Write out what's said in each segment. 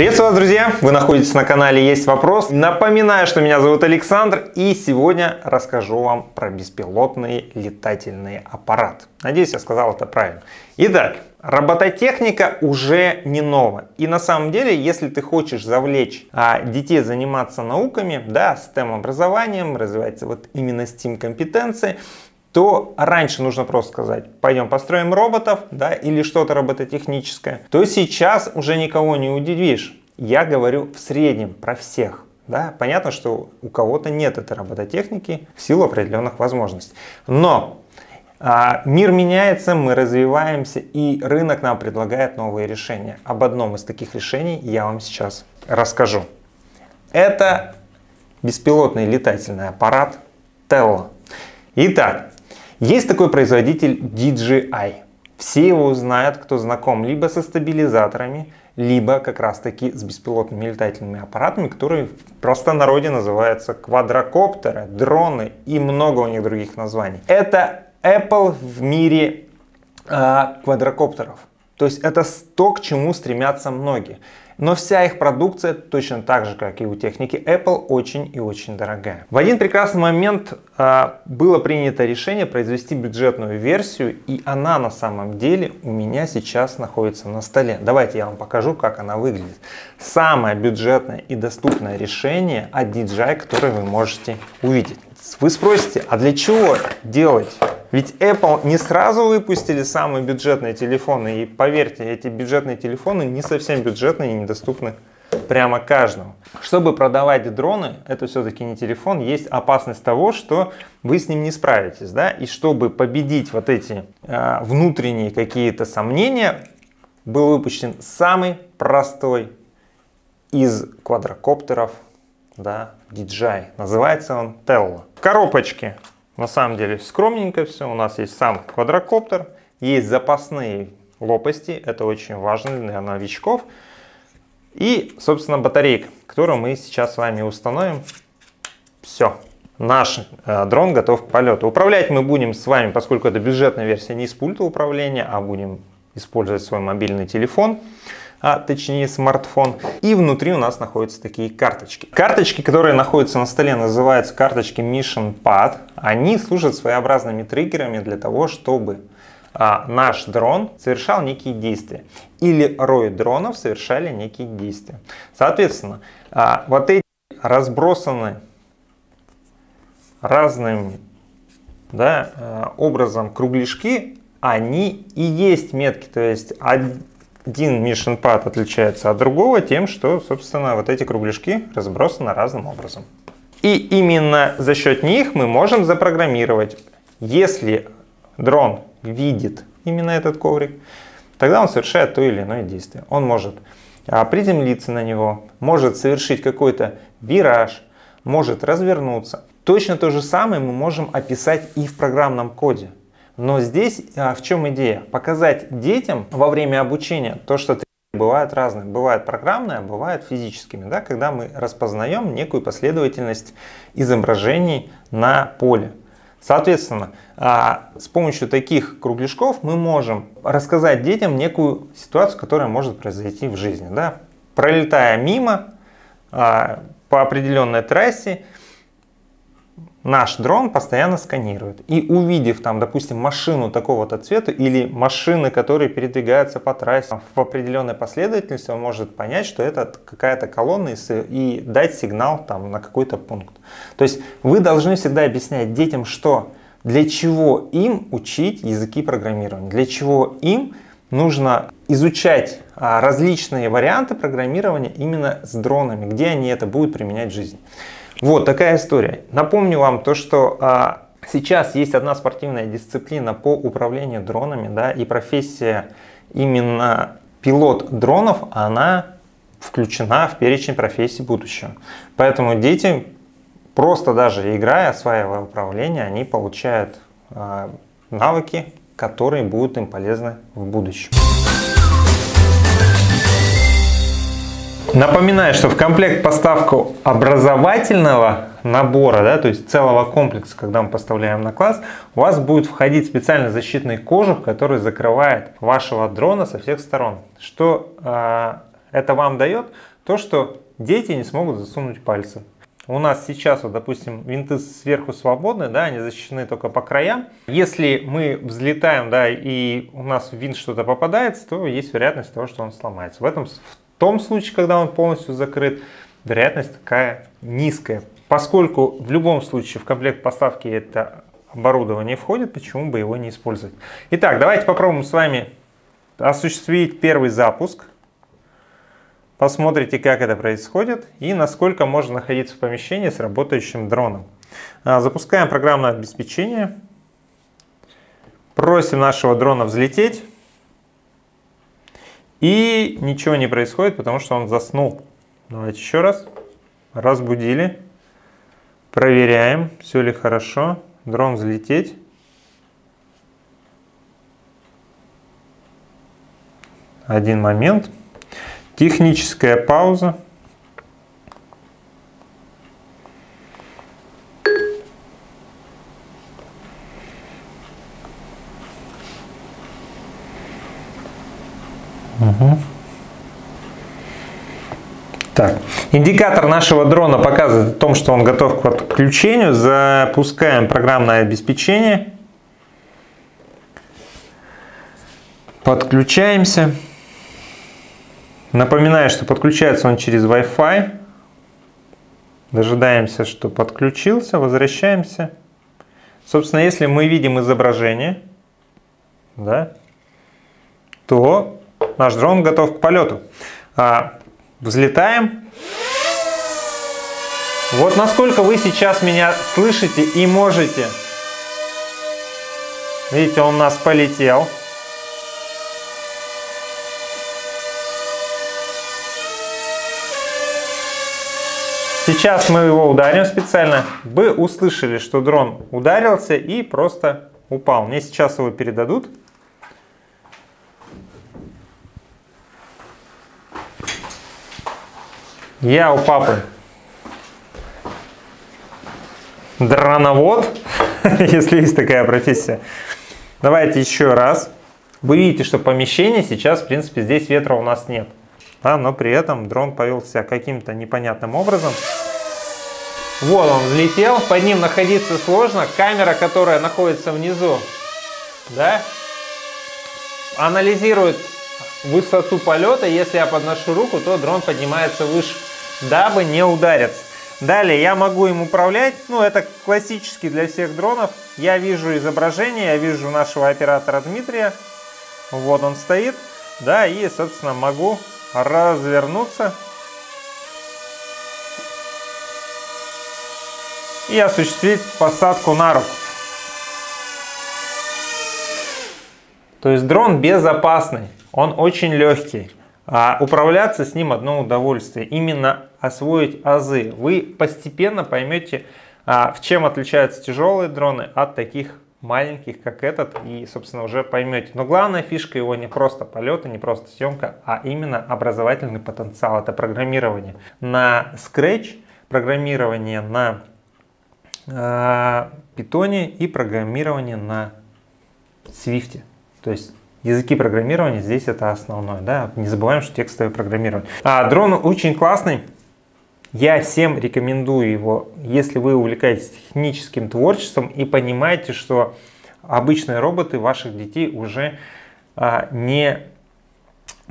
Приветствую вас, друзья! Вы находитесь на канале «Есть Вопрос». Напоминаю, что меня зовут Александр, и сегодня расскажу вам про беспилотный летательный аппарат. Надеюсь, я сказал это правильно. Итак, робототехника уже не нова. И на самом деле, если ты хочешь завлечь детей заниматься науками, да, STEM-образованием, развивать вот именно STEM-компетенции, то раньше нужно просто сказать: пойдем построим роботов, да, или что-то робототехническое, то сейчас уже никого не удивишь. Я говорю в среднем про всех. Да. Понятно, что у кого-то нет этой робототехники в силу определенных возможностей. Но мир меняется, мы развиваемся, и рынок нам предлагает новые решения. Об одном из таких решений я вам сейчас расскажу. Это беспилотный летательный аппарат Tello. Итак, есть такой производитель DJI. Все его знают, кто знаком либо со стабилизаторами, либо как раз таки с беспилотными летательными аппаратами, которые в простонародье называются квадрокоптеры, дроны и много у них других названий. Это Apple в мире квадрокоптеров. То есть это то, к чему стремятся многие. Но вся их продукция, точно так же, как и у техники Apple, очень и очень дорогая. В один прекрасный момент было принято решение произвести бюджетную версию, и она на самом деле у меня сейчас находится на столе. Давайте я вам покажу, как она выглядит. Самое бюджетное и доступное решение от DJI, которое вы можете увидеть. Вы спросите, а для чего делать? Ведь Apple не сразу выпустили самые бюджетные телефоны, и поверьте, эти бюджетные телефоны не совсем бюджетные и недоступны прямо каждому. Чтобы продавать дроны, это все-таки не телефон, есть опасность того, что вы с ним не справитесь, да? И чтобы победить вот эти внутренние какие-то сомнения, был выпущен самый простой из квадрокоптеров, да, DJI. Называется он Tello. В коробочке. На самом деле скромненько все. У нас есть сам квадрокоптер, есть запасные лопасти, это очень важно для новичков. И, собственно, батарейка, которую мы сейчас с вами установим. Все. Наш дрон готов к полету. Управлять мы будем с вами, поскольку это бюджетная версия, не с пульта управления, а будем использовать свой мобильный телефон, точнее смартфон. И внутри у нас находятся такие карточки. Карточки, которые находятся на столе, называются карточки Mission Pads. Они служат своеобразными триггерами для того, чтобы наш дрон совершал некие действия. Или рой дронов совершали некие действия. Соответственно, вот эти разбросаны разным, да, образом кругляшки, они и есть метки. То есть один Mission Pad отличается от другого тем, что, собственно, вот эти кругляшки разбросаны разным образом. И именно за счет них мы можем запрограммировать. Если дрон видит именно этот коврик, тогда он совершает то или иное действие. Он может приземлиться на него, может совершить какой-то вираж, может развернуться. Точно то же самое мы можем описать и в программном коде. Но здесь в чем идея? Показать детям во время обучения то, что бывает разное. Бывает программное, бывает физическими, да? Когда мы распознаем некую последовательность изображений на поле. Соответственно, с помощью таких кругляшков мы можем рассказать детям некую ситуацию, которая может произойти в жизни. Да? Пролетая мимо по определенной трассе, наш дрон постоянно сканирует. И увидев там, допустим, машину такого-то цвета или машины, которые передвигаются по трассе в определенной последовательности, он может понять, что это какая-то колонна, и дать сигнал там на какой-то пункт. То есть вы должны всегда объяснять детям, что для чего им учить языки программирования, для чего им нужно изучать различные варианты программирования именно с дронами, где они это будут применять в жизни. Вот такая история. Напомню вам то, что сейчас есть одна спортивная дисциплина по управлению дронами, да, и профессия именно пилот дронов, она включена в перечень профессий будущего. Поэтому дети, просто даже играя, осваивая управление, они получают навыки, которые будут им полезны в будущем. Напоминаю, что в комплект поставку образовательного набора, да, то есть целого комплекса, когда мы поставляем на класс, у вас будет входить специально защитный кожух, который закрывает вашего дрона со всех сторон. Что Это вам дает то, что дети не смогут засунуть пальцы. У нас сейчас, вот, допустим, винты сверху свободны, да, они защищены только по краям. Если мы взлетаем, да, и у нас в винт что-то попадается, то есть вероятность того, что он сломается. В том случае, когда он полностью закрыт, вероятность такая низкая. Поскольку в любом случае в комплект поставки это оборудование входит, почему бы его не использовать? Итак, давайте попробуем с вами осуществить первый запуск. Посмотрите, как это происходит и насколько можно находиться в помещении с работающим дроном. Запускаем программное обеспечение. Просим нашего дрона взлететь. И ничего не происходит, потому что он заснул. Давайте еще раз. Разбудили. Проверяем, все ли хорошо. Дрон взлететь. Один момент. Техническая пауза. Угу. Так. Индикатор нашего дрона показывает о том, что он готов к подключению. Запускаем программное обеспечение. Подключаемся. Напоминаю, что подключается он через Wi-Fi. Дожидаемся, что подключился, возвращаемся. Собственно, если мы видим изображение, да, то наш дрон готов к полету. Взлетаем. Вот насколько вы сейчас меня слышите и можете. Видите, он у нас полетел. Сейчас мы его ударим специально. Вы услышали, что дрон ударился и просто упал. Мне сейчас его передадут. Я у папы дроновод, если есть такая профессия. Давайте еще раз. Вы видите, что помещение сейчас, в принципе, здесь ветра у нас нет. Да, но при этом дрон повел себя каким-то непонятным образом. Вот он взлетел, под ним находиться сложно. Камера, которая находится внизу, да, анализирует высоту полета. Если я подношу руку, то дрон поднимается выше, дабы не удариться. Далее я могу им управлять. Ну, это классически для всех дронов. Я вижу изображение, я вижу нашего оператора Дмитрия. Вот он стоит. Да, и, собственно, могу развернуться и осуществить посадку на руку. То есть дрон безопасный, он очень легкий. А управляться с ним одно удовольствие. Именно освоить азы. Вы постепенно поймете, в чем отличаются тяжелые дроны от таких маленьких, как этот. И, собственно, уже поймете. Но главная фишка его не просто полеты, не просто съемка, а именно образовательный потенциал. Это программирование на Scratch, программирование на Python и программирование на Swift. То есть языки программирования здесь это основное, да? Не забываем, что текстовое программирование. Дрон очень классный. Я всем рекомендую его, если вы увлекаетесь техническим творчеством и понимаете, что обычные роботы ваших детей уже не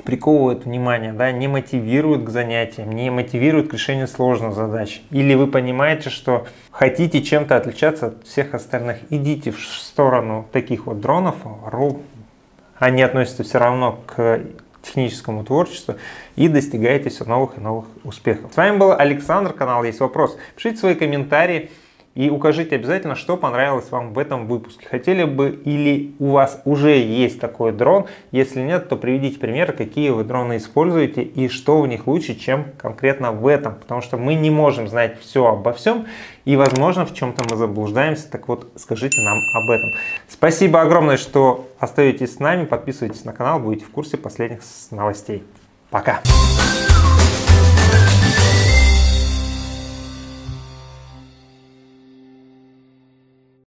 приковывают внимание, да, не мотивируют к занятиям, не мотивируют к решению сложных задач. Или вы понимаете, что хотите чем-то отличаться от всех остальных, идите в сторону таких вот дронов. Они относятся все равно к техническому творчеству и достигаете все новых и новых успехов. С вами был Александр, канал «Есть вопрос». Пишите свои комментарии и укажите обязательно, что понравилось вам в этом выпуске. Хотели бы или у вас уже есть такой дрон, если нет, то приведите примеры, какие вы дроны используете и что в них лучше, чем конкретно в этом. Потому что мы не можем знать все обо всем и, возможно, в чем-то мы заблуждаемся. Так вот, скажите нам об этом. Спасибо огромное, что остаетесь с нами. Подписывайтесь на канал, будете в курсе последних новостей. Пока!